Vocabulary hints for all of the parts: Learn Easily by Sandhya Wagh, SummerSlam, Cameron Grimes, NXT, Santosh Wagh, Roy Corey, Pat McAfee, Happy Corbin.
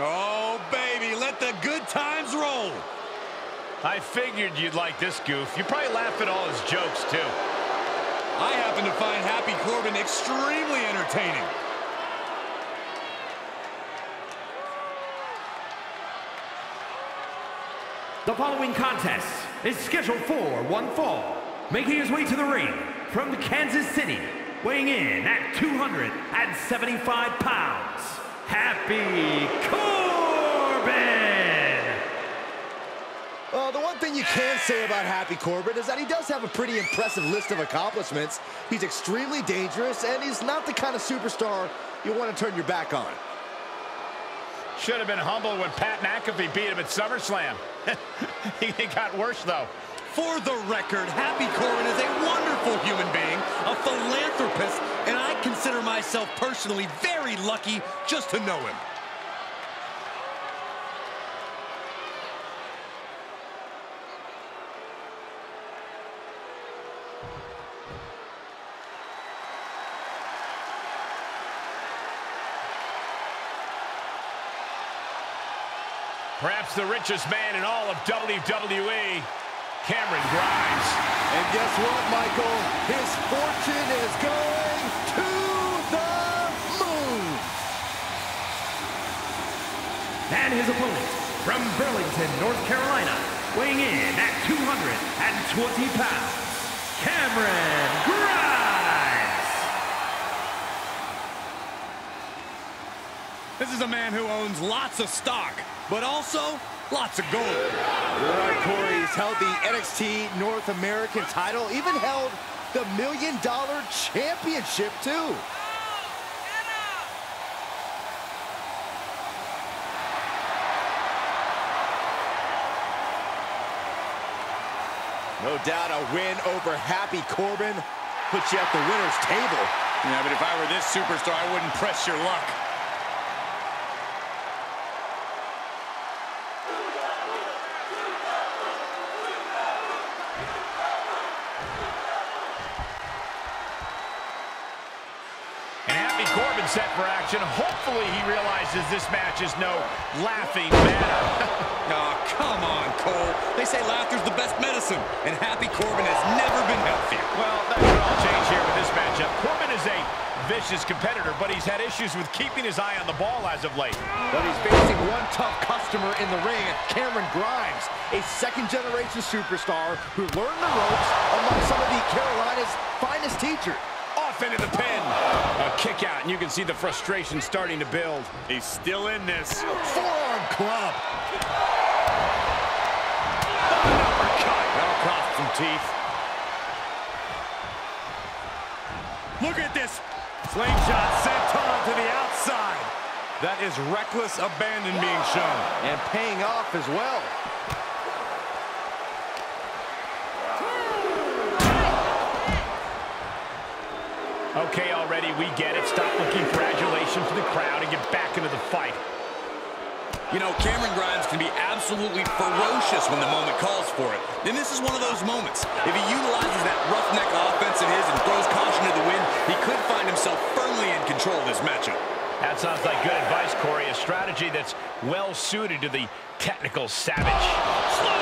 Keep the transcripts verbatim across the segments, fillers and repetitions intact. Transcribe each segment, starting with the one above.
Oh, baby, let the good times roll. I figured you'd like this, Goof. You probably laugh at all his jokes, too. I happen to find Happy Corbin extremely entertaining. The following contest is scheduled for one fall. Making his way to the ring from Kansas City, weighing in at two hundred seventy-five pounds, Happy Corbin! Well, the one thing you can say about Happy Corbin is that he does have a pretty impressive list of accomplishments. He's extremely dangerous, and he's not the kind of superstar you want to turn your back on. Should have been humbled when Pat McAfee beat him at SummerSlam. It got worse, though. For the record, Happy Corbin is a wonderful human being, a philanthropist, and I consider myself personally very lucky just to know him. Perhaps the richest man in all of W W E. Cameron Grimes. And guess what, Michael? His fortune is going to the moon. And his opponent from Burlington, North Carolina, weighing in at two hundred twenty pounds, Cameron Grimes. This is a man who owns lots of stock, but also lots of gold. Roy Corey has held the N X T North American title, even held the million dollar championship, too. No doubt a win over Happy Corbin puts you at the winner's table. Yeah, but if I were this superstar, I wouldn't press your luck. Set for action. Hopefully he realizes this match is no laughing matter. Oh, come on, Cole. They say laughter's the best medicine, and Happy Corbin has never been healthier. Well, that could all change here with this matchup. Corbin is a vicious competitor, but he's had issues with keeping his eye on the ball as of late. But he's facing one tough customer in the ring, Cameron Grimes, a second-generation superstar who learned the ropes among some of the Carolina's finest teachers. Into the pin. A kick out, and you can see the frustration starting to build. He's still in this. Forearm club. An uppercut. That'll cost some teeth. Look at this. Slingshot sent Tom to the outside. That is reckless abandon being shown. And paying off as well. Okay, already, we get it. Stop looking for adulation from the crowd and get back into the fight. You know, Cameron Grimes can be absolutely ferocious when the moment calls for it. And this is one of those moments. If he utilizes that roughneck offense of his and throws caution to the wind, he could find himself firmly in control of this matchup. That sounds like good advice, Corey. A strategy that's well-suited to the technical savage. Slow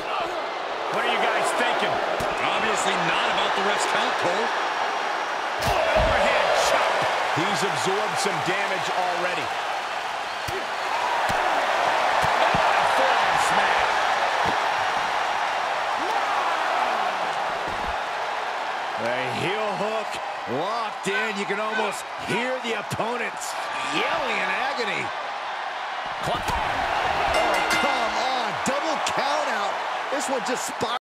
down! What are you guys thinking? Obviously not about the ref's count, Cole. Oh, overhead chop. He's absorbed some damage already. Oh, forearm smash. The heel hook locked in. You can almost hear the opponents yelling in agony. Oh, come on. Double count out. This one just spiraled.